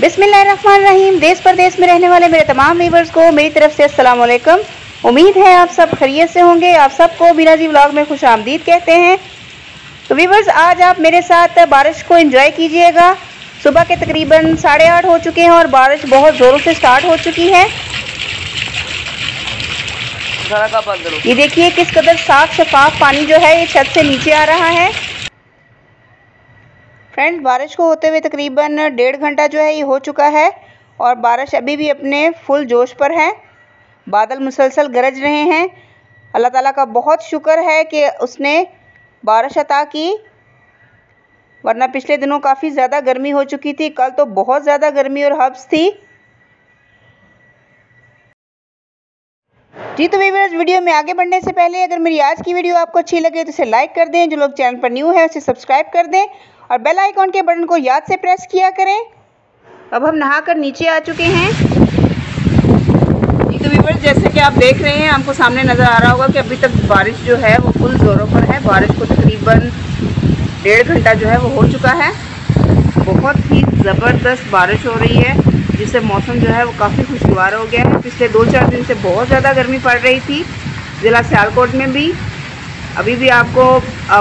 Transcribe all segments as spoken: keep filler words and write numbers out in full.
बिस्मिल्लाहिर्रहमानिर्रहीम। देश प्रदेश में रहने वाले मेरे तमाम व्यूअर्स को मेरी तरफ से अस्सलाम वालेकुम। उम्मीद है आप सब खैरियत से होंगे। आप सबको बीना जी व्लॉग में खुश आमदीद कहते हैं। तो व्यूअर्स, आज आप मेरे साथ बारिश को एंजॉय कीजिएगा। सुबह के तकरीबन साढ़े आठ हो चुके हैं और बारिश बहुत ज़ोरों से स्टार्ट हो चुकी है। ये देखिए किस कदर साफ शफाफ पानी जो है ये छत से नीचे आ रहा है। फ्रेंड्स, बारिश को होते हुए तकरीबन डेढ़ घंटा जो है ये हो चुका है और बारिश अभी भी अपने फुल जोश पर है। बादल मुसलसल गरज रहे हैं। अल्लाह ताला का बहुत शुक्र है कि उसने बारिश अता की, वरना पिछले दिनों काफ़ी ज़्यादा गर्मी हो चुकी थी। कल तो बहुत ज़्यादा गर्मी और हब्स थी। जी तो व्यूअर्स, वीडियो में आगे बढ़ने से पहले अगर मेरी आज की वीडियो आपको अच्छी लगे तो इसे लाइक कर दें। जो लोग चैनल पर न्यू है उसे सब्सक्राइब कर दें और बेल आइकॉन के बटन को याद से प्रेस किया करें। अब हम नहाकर नीचे आ चुके हैं। जी तो व्यूअर्स, जैसे कि आप देख रहे हैं, हमको सामने नज़र आ रहा होगा कि अभी तक बारिश जो है वो फुल जोरों पर है। बारिश को तकरीबन डेढ़ घंटा जो है वो हो चुका है। बहुत ही ज़बरदस्त बारिश हो रही है जिससे मौसम जो है वो काफ़ी खुशगवार हो गया है। पिछले दो चार दिन से बहुत ज़्यादा गर्मी पड़ रही थी। ज़िला सियालकोट में भी अभी भी आपको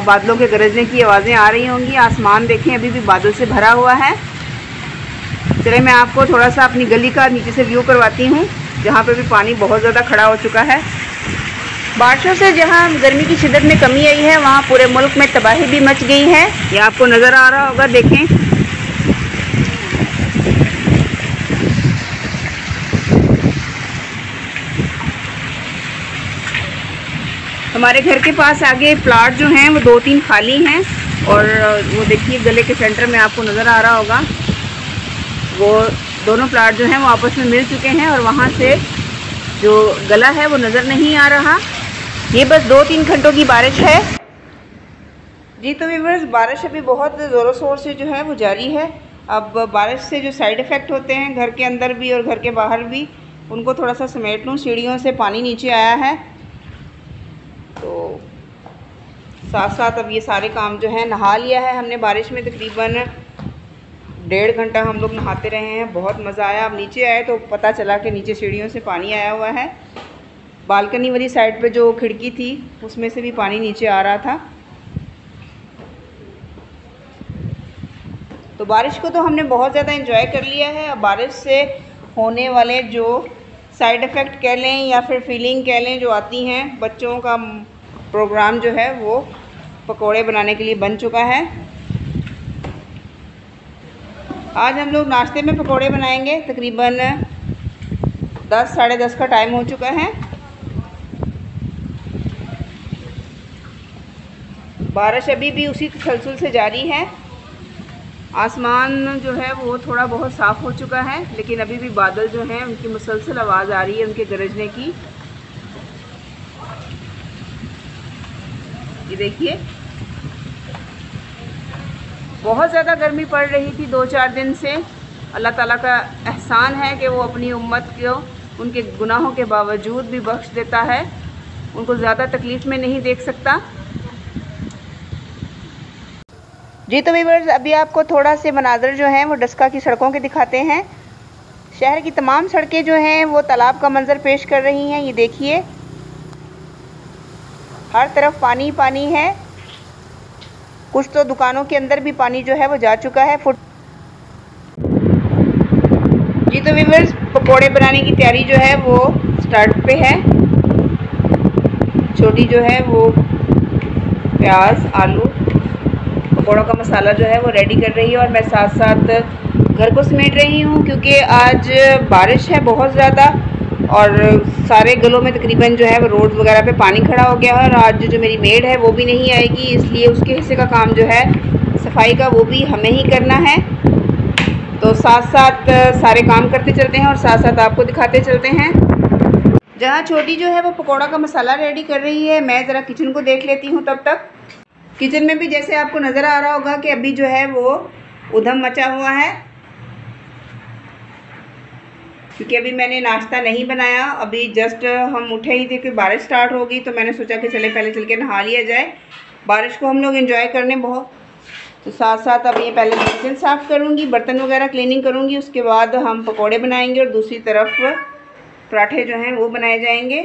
बादलों के गरजने की आवाज़ें आ रही होंगी। आसमान देखें, अभी भी बादल से भरा हुआ है। चलिए मैं आपको थोड़ा सा अपनी गली का नीचे से व्यू करवाती हूँ, जहाँ पे भी पानी बहुत ज़्यादा खड़ा हो चुका है। बारिशों से जहाँ गर्मी की शिद्दत में कमी आई है, वहाँ पूरे मुल्क में तबाही भी मच गई है। ये आपको नज़र आ रहा होगा, देखें। हमारे घर के पास आगे प्लाट जो हैं वो दो तीन खाली हैं और वो देखिए गले के सेंटर में आपको नज़र आ रहा होगा, वो दोनों प्लाट जो हैं वो आपस में मिल चुके हैं और वहाँ से जो गला है वो नज़र नहीं आ रहा। ये बस दो तीन घंटों की बारिश है। जी तो व्यूअर्स, बारिश अभी बहुत ज़ोरों शोर से जो है वो जारी है। अब बारिश से जो साइड इफ़ेक्ट होते हैं घर के अंदर भी और घर के बाहर भी, उनको थोड़ा सा समेट लूँ। सीढ़ियों से पानी नीचे आया है तो साथ साथ अब ये सारे काम जो है, नहा लिया है हमने बारिश में। तकरीबन डेढ़ घंटा हम लोग नहाते रहे हैं, बहुत मज़ा आया। अब नीचे आए तो पता चला कि नीचे सीढ़ियों से पानी आया हुआ है। बालकनी वाली साइड पे जो खिड़की थी उसमें से भी पानी नीचे आ रहा था। तो बारिश को तो हमने बहुत ज़्यादा एंजॉय कर लिया है। अब बारिश से होने वाले जो साइड इफ़ेक्ट कह लें या फिर फीलिंग कह लें जो आती हैं, बच्चों का प्रोग्राम जो है वो पकोड़े बनाने के लिए बन चुका है। आज हम लोग नाश्ते में पकोड़े बनाएंगे। तकरीबन दस साढ़े दस का टाइम हो चुका है। बारिश अभी भी उसी तसलसल से जारी है। आसमान जो है वो थोड़ा बहुत साफ़ हो चुका है, लेकिन अभी भी बादल जो हैं उनकी मुसलसल आवाज़ आ रही है उनके गरजने की। ये देखिए, बहुत ज़्यादा गर्मी पड़ रही थी दो चार दिन से। अल्लाह ताला का एहसान है कि वो अपनी उम्मत को उनके गुनाहों के बावजूद भी बख्श देता है, उनको ज़्यादा तकलीफ़ में नहीं देख सकता। जी तो व्यूअर्स, अभी आपको थोड़ा से मनाज़र जो हैं वो डस्का की सड़कों के दिखाते हैं। शहर की तमाम सड़कें जो हैं वो तालाब का मंजर पेश कर रही हैं। ये देखिए, हर तरफ पानी पानी है। कुछ तो दुकानों के अंदर भी पानी जो है वो जा चुका है। फुट जी तो व्यूअर्स, पकोड़े बनाने की तैयारी जो है वो स्टार्ट पे है। छोटी जो है वो प्याज आलू पकौड़ों का मसाला जो है वो रेडी कर रही है और मैं साथ साथ घर को समेट रही हूँ, क्योंकि आज बारिश है बहुत ज़्यादा और सारे गलों में तकरीबन जो है वो रोड वगैरह पे पानी खड़ा हो गया है। और आज जो मेरी मेड है वो भी नहीं आएगी, इसलिए उसके हिस्से का काम जो है सफाई का वो भी हमें ही करना है। तो साथ साथ सारे काम करते चलते हैं और साथ साथ आपको दिखाते चलते हैं। जहाँ छोटी जो है वो पकौड़ा का मसाला रेडी कर रही है, मैं ज़रा किचन को देख लेती हूँ। तब तक किचन में भी जैसे आपको नज़र आ रहा होगा कि अभी जो है वो उधम मचा हुआ है, क्योंकि अभी मैंने नाश्ता नहीं बनाया। अभी जस्ट हम उठे ही थे कि बारिश स्टार्ट होगी, तो मैंने सोचा कि चले पहले चल के नहा लिया जाए। बारिश को हम लोग एंजॉय करने बहुत तो साथ साथ अब ये पहले किचन साफ़ करूँगी, बर्तन वगैरह क्लीनिंग करूँगी, उसके बाद हम पकोड़े बनाएंगे और दूसरी तरफ पराठे जो हैं वो बनाए जाएंगे।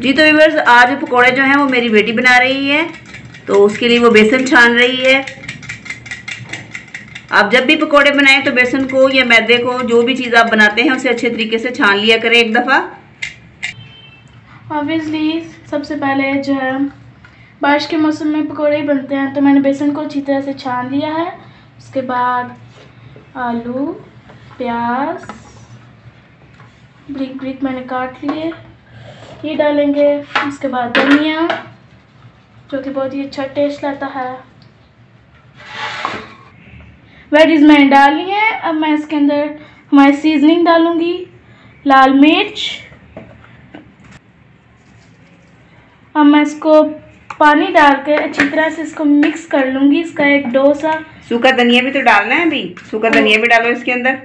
जी तो व्यूअर्स, आज पकोड़े जो हैं वो मेरी बेटी बना रही है, तो उसके लिए वो बेसन छान रही है। आप जब भी पकोड़े बनाएं तो बेसन को या मैदे को, जो भी चीज़ आप बनाते हैं, उसे अच्छे तरीके से छान लिया करें एक दफ़ा। ऑब्वियसली सबसे पहले जो है बारिश के मौसम में पकोड़े बनते हैं, तो मैंने बेसन को अच्छी तरह से छान लिया है। उसके बाद आलू, प्याज ब्रिक ब्रिक मैंने काट लिए, ये डालेंगे। उसके बाद धनिया, जो कि बहुत ही अच्छा टेस्ट लाता है। वेजीज मैंने डाल ली है, अब मैं इसके अंदर हमारी सीजनिंग डालूंगी, लाल मिर्च। अब मैं इसको पानी डालकर अच्छी तरह से इसको मिक्स कर लूंगी, इसका एक डो सा। सूखा धनिया भी तो डालना है, अभी सूखा धनिया भी डालो इसके अंदर।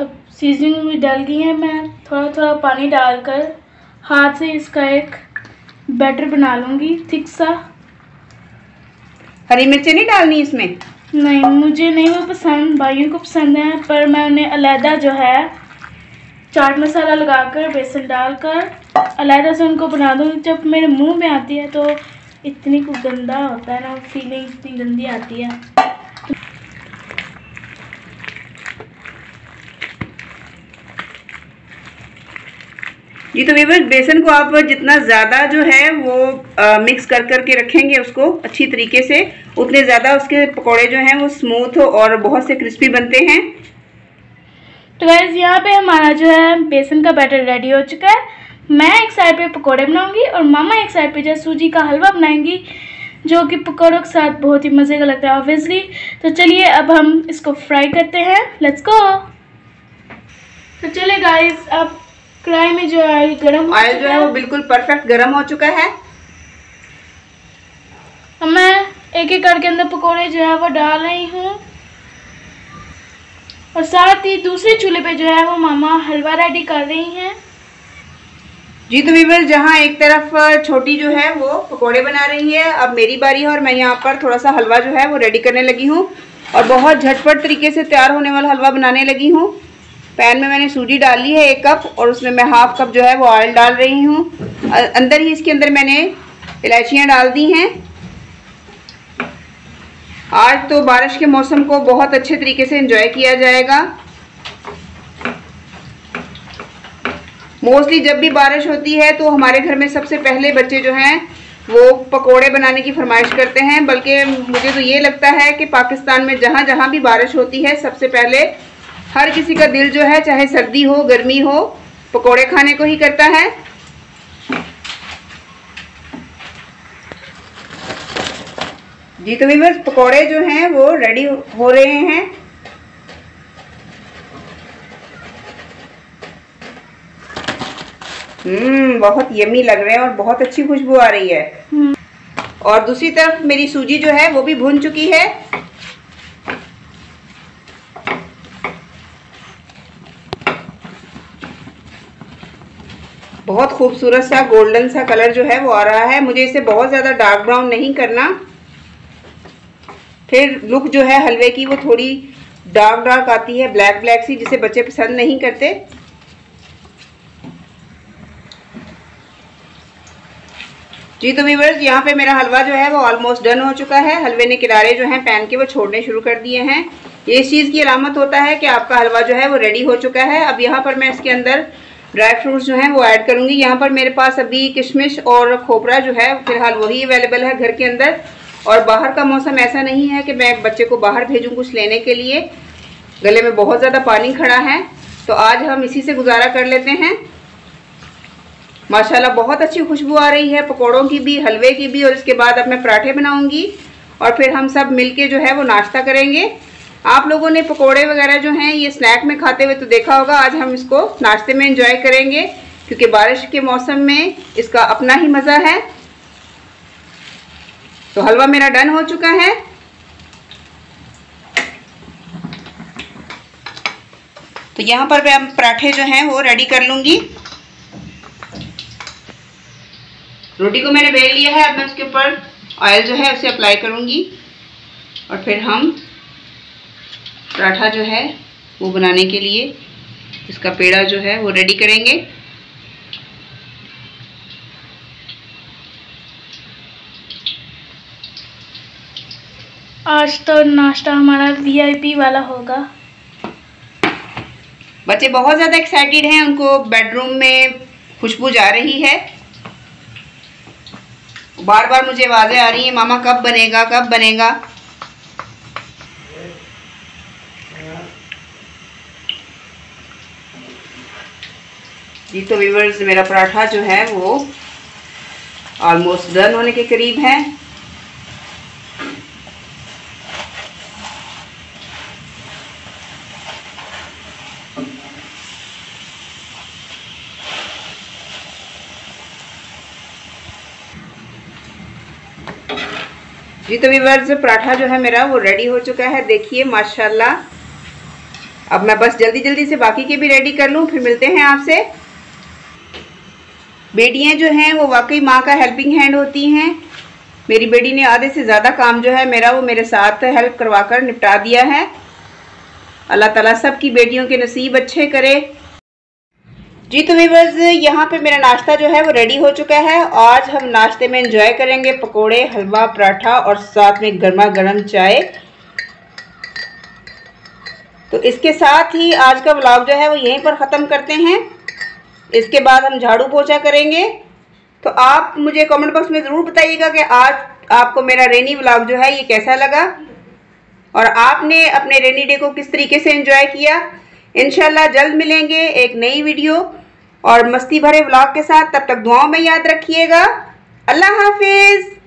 अब सीजनिंग भी डाल गई है, मैं थोड़ा थोड़ा पानी डालकर हाथ से इसका एक बैटर बना लूँगी थिक सा। हरी मिर्चें नहीं डालनी इसमें? नहीं, मुझे नहीं वो पसंद, भाइयों को पसंद है, पर मैं उन्हें अलहदा जो है चाट मसाला लगाकर बेसन डालकर अलहदा से उनको बना दूँगी। जब मेरे मुंह में आती है तो इतनी कुछ गंदा होता है ना, फीलिंग इतनी गंदी आती है। जी तो व्यूअर्स, बेसन को आप जितना ज़्यादा जो है वो आ, मिक्स कर कर के रखेंगे उसको अच्छी तरीके से, उतने ज़्यादा उसके पकोड़े जो हैं वो स्मूथ और बहुत से क्रिस्पी बनते हैं। तो गाइस, यहाँ पे हमारा जो है बेसन का बैटर रेडी हो चुका है। मैं एक साइड पे पकोड़े बनाऊंगी और मामा एक साइड पे जो सूजी का हलवा बनाएंगी, जो कि पकोड़ों के साथ बहुत ही मज़े का लगता है ऑब्वियसली। तो चलिए अब हम इसको फ्राई करते हैं, लेट्स गो। तो चलिए गाइस, अब कढ़ाई में जो है गरम ऑयल जो है वो बिल्कुल परफेक्ट गरम हो चुका है। मैं एक एक करके अंदर पकोड़े जो है वो डाल रही हूँ, और साथ ही दूसरे चूल्हे पे जो है वो मामा हलवा रेडी कर रही हैं। जी तो व्यूअर्स, जहाँ एक तरफ छोटी जो है वो पकोड़े बना रही है, अब मेरी बारी है और मैं यहाँ पर थोड़ा सा हलवा जो है वो रेडी करने लगी हूँ, और बहुत झटपट तरीके से तैयार होने वाला हलवा बनाने लगी हूँ। पैन में मैंने सूजी डाली है एक कप, और उसमें मैं हाफ कप जो है वो ऑयल डाल रही हूँ। अंदर ही इसके अंदर मैंने इलायचियाँ डाल दी हैं। आज तो बारिश के मौसम को बहुत अच्छे तरीके से एंजॉय किया जाएगा। मोस्टली जब भी बारिश होती है तो हमारे घर में सबसे पहले बच्चे जो हैं वो पकोड़े बनाने की फरमाइश करते हैं, बल्कि मुझे तो ये लगता है कि पाकिस्तान में जहाँ जहाँ भी बारिश होती है सबसे पहले हर किसी का दिल जो है, चाहे सर्दी हो गर्मी हो, पकोड़े खाने को ही करता है। जी तो व्यूअर्स, पकोड़े जो हैं वो रेडी हो रहे हैं। हम्म बहुत यम्मी लग रहे हैं और बहुत अच्छी खुशबू आ रही है। और दूसरी तरफ मेरी सूजी जो है वो भी भुन चुकी है। बहुत खूबसूरत सा गोल्डन सा कलर जो है वो आ रहा है। मुझे इसे बहुत ज़्यादा डार्क ब्राउन नहीं करना, फिर लुक जो है हलवे की वो थोड़ी डार्क डार्क आती है, ब्लैक ब्लैक सी, जिसे बच्चे पसंद नहीं करते। जी तो व्यूअर्स, यहाँ पे मेरा हलवा जो है वो ऑलमोस्ट डन हो चुका है। हलवे ने किनारे जो हैं पैन के वो छोड़ने शुरू कर दिए हैं, ये इस चीज़ की अलामत होता है कि आपका हलवा जो है वो रेडी हो चुका है। अब यहाँ पर मैं इसके अंदर ड्राई फ्रूट्स जो हैं वो ऐड करूँगी। यहाँ पर मेरे पास अभी किशमिश और खोपरा जो है फिलहाल वही अवेलेबल है घर के अंदर, और बाहर का मौसम ऐसा नहीं है कि मैं बच्चे को बाहर भेजूँ कुछ लेने के लिए, गले में बहुत ज़्यादा पानी खड़ा है, तो आज हम इसी से गुजारा कर लेते हैं। माशाल्लाह बहुत अच्छी खुशबू आ रही है पकोड़ों की भी, हलवे की भी, और इसके बाद अब मैं पराठे बनाऊँगी और फिर हम सब मिल के जो है वो नाश्ता करेंगे। आप लोगों ने पकोड़े वगैरह जो हैं ये स्नैक में खाते हुए तो देखा होगा, आज हम इसको नाश्ते में एंजॉय करेंगे, क्योंकि बारिश के मौसम में इसका अपना ही मज़ा है। तो हलवा मेरा डन हो चुका है। तो यहाँ पर मैं पराठे जो हैं वो रेडी कर लूँगी। रोटी को मैंने बेल लिया है, अब मैं उसके ऊपर ऑयल जो है उसे अप्लाई करूँगी और फिर हम पराठा जो है वो बनाने के लिए इसका पेड़ा जो है वो रेडी करेंगे। आज तो नाश्ता हमारा वीआईपी वाला होगा। बच्चे बहुत ज़्यादा एक्साइटेड हैं, उनको बेडरूम में खुशबू जा रही है। बार बार मुझे आवाज़ें आ रही हैं, मामा कब बनेगा कब बनेगा। जी तो व्यूअर्स, मेरा पराठा जो है वो ऑलमोस्ट डन होने के करीब है। जी तो व्यूअर्स, पराठा जो है मेरा वो रेडी हो चुका है, देखिए माशाल्लाह। अब मैं बस जल्दी जल्दी से बाकी के भी रेडी कर लूँ, फिर मिलते हैं आपसे। बेटियाँ जो हैं वो वाकई माँ का हेल्पिंग हैंड होती हैं। मेरी बेटी ने आधे से ज़्यादा काम जो है मेरा वो मेरे साथ हेल्प करवा कर निपटा दिया है। अल्लाह ताला सब की बेटियों के नसीब अच्छे करे। जी तो व्यूअर्स, यहाँ पे मेरा नाश्ता जो है वो रेडी हो चुका है। आज हम नाश्ते में इंजॉय करेंगे पकोड़े, हलवा, पराठा और साथ में गर्मा गर्म चाय। तो इसके साथ ही आज का व्लॉग जो है वो यहीं पर ख़त्म करते हैं। इसके बाद हम झाड़ू पोछा करेंगे। तो आप मुझे कमेंट बॉक्स में ज़रूर बताइएगा कि आज आपको मेरा रेनी व्लॉग जो है ये कैसा लगा और आपने अपने रेनी डे को किस तरीके से एंजॉय किया। इंशाल्लाह जल्द मिलेंगे एक नई वीडियो और मस्ती भरे व्लॉग के साथ। तब तक दुआओं में याद रखिएगा। अल्लाह हाफिज़।